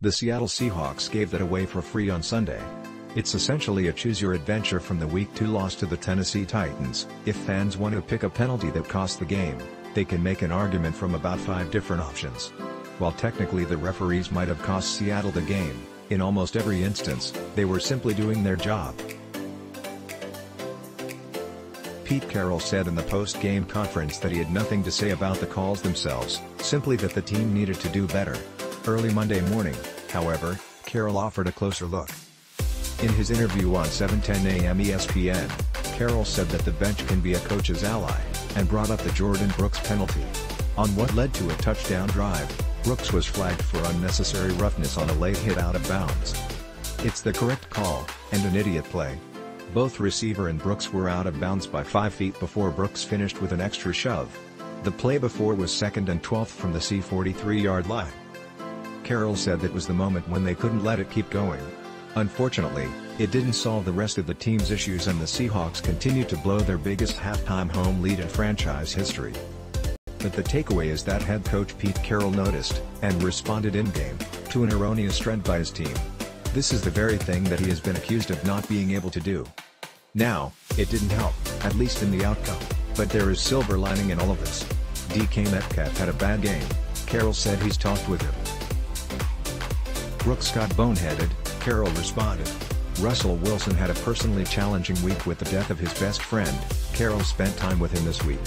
The Seattle Seahawks gave that away for free on Sunday. It's essentially a choose-your-adventure from the Week 2 loss to the Tennessee Titans. If fans want to pick a penalty that cost the game, they can make an argument from about 5 different options. While technically the referees might have cost Seattle the game, in almost every instance, they were simply doing their job. Pete Carroll said in the post-game conference that he had nothing to say about the calls themselves, simply that the team needed to do better. Early Monday morning, however, Carroll offered a closer look. In his interview on 7:10 a.m. ESPN, Carroll said that the bench can be a coach's ally, and brought up the Jordyn Brooks penalty. On what led to a touchdown drive, Brooks was flagged for unnecessary roughness on a late hit out of bounds. It's the correct call, and an idiot play. Both receiver and Brooks were out of bounds by 5 feet before Brooks finished with an extra shove. The play before was 2nd and 12th from the C-43-yard line. Carroll said that was the moment when they couldn't let it keep going. Unfortunately, it didn't solve the rest of the team's issues, and the Seahawks continued to blow their biggest halftime home lead in franchise history. But the takeaway is that head coach Pete Carroll noticed, and responded in-game, to an erroneous trend by his team. This is the very thing that he has been accused of not being able to do. Now, it didn't help, at least in the outcome, but there is silver lining in all of this. DK Metcalf had a bad game. Carroll said he's talked with him. Brooks got boneheaded, Carroll responded. Russell Wilson had a personally challenging week with the death of his best friend. Carroll spent time with him this week.